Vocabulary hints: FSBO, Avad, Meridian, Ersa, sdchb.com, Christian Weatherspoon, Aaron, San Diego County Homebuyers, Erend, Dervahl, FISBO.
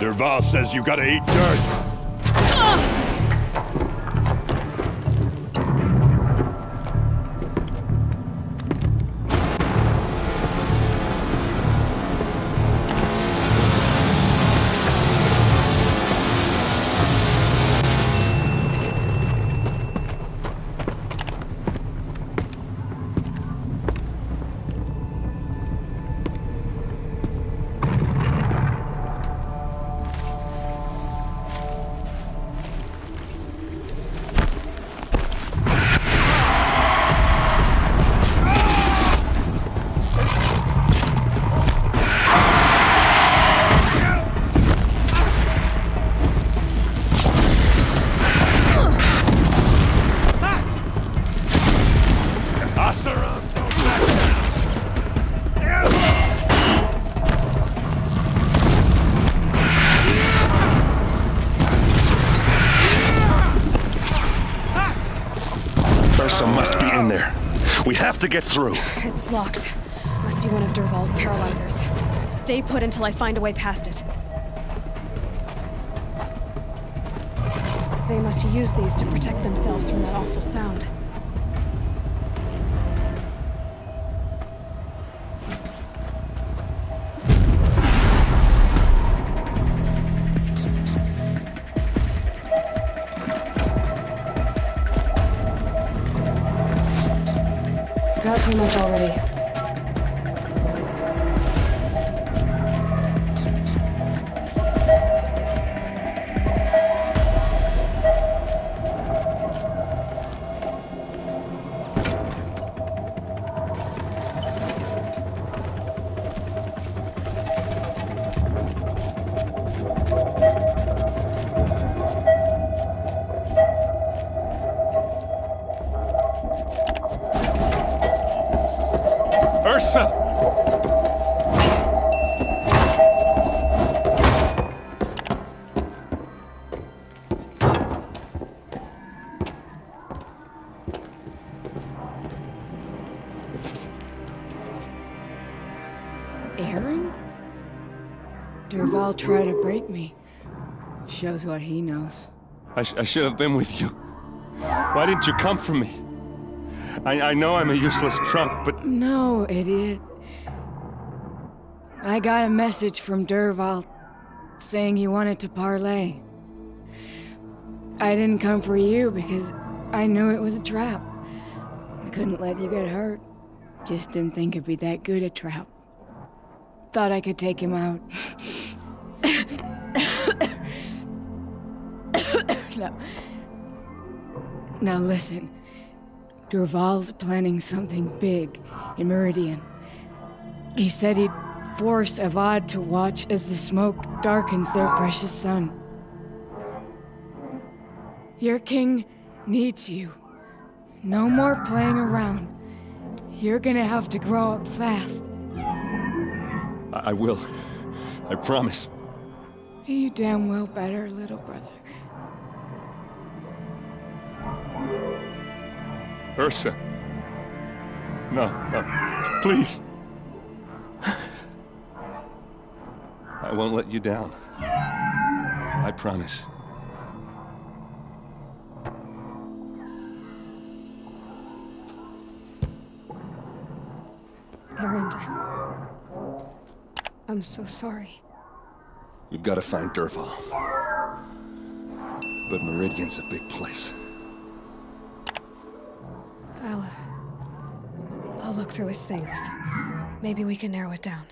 Dervahl says you gotta eat dirt. Ersa must be in there. We have to get through. It's blocked. Must be one of Dervahl's paralyzers. Stay put until I find a way past it. They must use these to protect themselves from that awful sound. Got too much already. Ersa! Aaron? Dervahl tried to break me. Shows what he knows. I should have been with you. Why didn't you come for me? I know I'm a useless trump, but... No, idiot. I got a message from Dervahl saying he wanted to parlay. I didn't come for you because I knew it was a trap. I couldn't let you get hurt. Just didn't think it'd be that good a trap. Thought I could take him out. No. Now listen. Dervahl's planning something big in Meridian. He said he'd force Avad to watch as the smoke darkens their precious sun. Your king needs you. No more playing around. You're gonna have to grow up fast. I will. I promise. You damn well better, little brother. Ersa. No, please. I won't let you down. I promise. Erend. I'm so sorry. We've got to find Dervahl. But Meridian's a big place. I'll look through his things. Maybe we can narrow it down.